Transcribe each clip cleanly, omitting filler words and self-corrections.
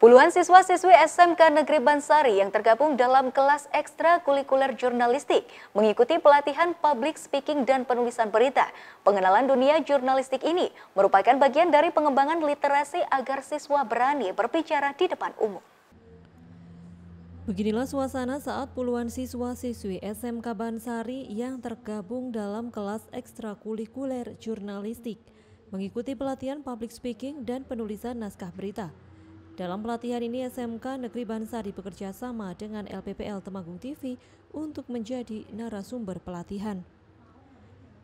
Puluhan siswa-siswi SMK Negeri Bansari yang tergabung dalam kelas ekstrakurikuler jurnalistik mengikuti pelatihan public speaking dan penulisan berita. Pengenalan dunia jurnalistik ini merupakan bagian dari pengembangan literasi agar siswa berani berbicara di depan umum. Beginilah suasana saat puluhan siswa-siswi SMK Bansari yang tergabung dalam kelas ekstrakurikuler jurnalistik mengikuti pelatihan public speaking dan penulisan naskah berita. Dalam pelatihan ini, SMK Negeri Bansari bekerja sama dengan LPPL Temanggung TV untuk menjadi narasumber pelatihan.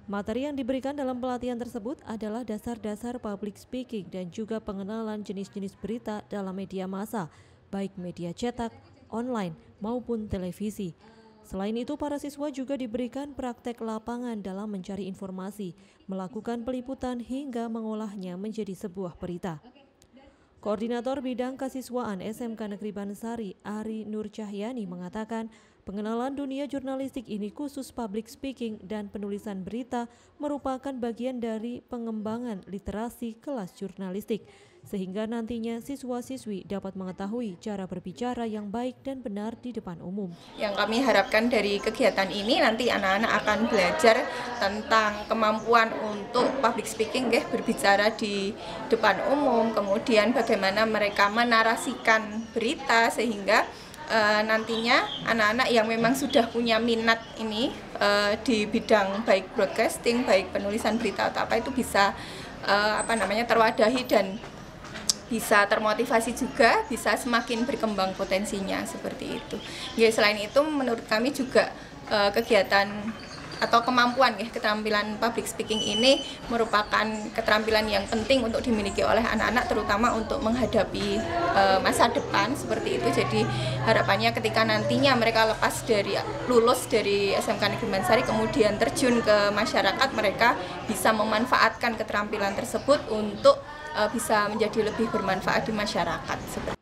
Materi yang diberikan dalam pelatihan tersebut adalah dasar-dasar public speaking dan juga pengenalan jenis-jenis berita dalam media massa, baik media cetak, online, maupun televisi. Selain itu, para siswa juga diberikan praktek lapangan dalam mencari informasi, melakukan peliputan hingga mengolahnya menjadi sebuah berita. Koordinator Bidang Kasiswaan SMK Negeri Bansari, Ari Nur Cahyani, mengatakan pengenalan dunia jurnalistik ini, khusus public speaking dan penulisan berita, merupakan bagian dari pengembangan literasi kelas jurnalistik, sehingga nantinya siswa-siswi dapat mengetahui cara berbicara yang baik dan benar di depan umum. Yang kami harapkan dari kegiatan ini, nanti anak-anak akan belajar tentang kemampuan untuk public speaking, berbicara di depan umum, kemudian bagaimana mereka menarasikan berita, sehingga nantinya anak-anak yang memang sudah punya minat ini di bidang baik broadcasting, baik penulisan berita atau apa itu bisa terwadahi dan bisa termotivasi juga, bisa semakin berkembang potensinya seperti itu. Ya, selain itu menurut kami juga kegiatan atau kemampuan keterampilan public speaking ini merupakan keterampilan yang penting untuk dimiliki oleh anak-anak, terutama untuk menghadapi masa depan seperti itu. Jadi harapannya ketika nantinya mereka lulus dari SMK Negeri Bansari kemudian terjun ke masyarakat, mereka bisa memanfaatkan keterampilan tersebut untuk bisa menjadi lebih bermanfaat di masyarakat seperti.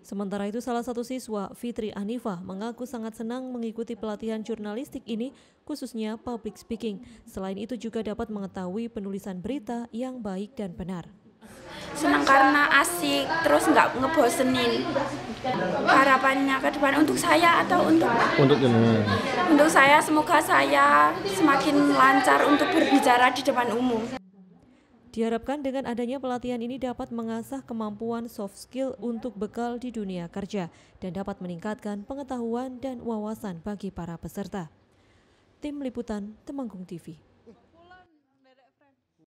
Sementara itu, salah satu siswa, Fitri Anifah, mengaku sangat senang mengikuti pelatihan jurnalistik ini, khususnya public speaking. Selain itu juga dapat mengetahui penulisan berita yang baik dan benar. Senang karena asik, terus nggak ngebosenin. Harapannya ke depan untuk saya atau untuk saya, semoga saya semakin lancar untuk berbicara di depan umum. Diharapkan dengan adanya pelatihan ini dapat mengasah kemampuan soft skill untuk bekal di dunia kerja dan dapat meningkatkan pengetahuan dan wawasan bagi para peserta. Tim Liputan Temanggung TV.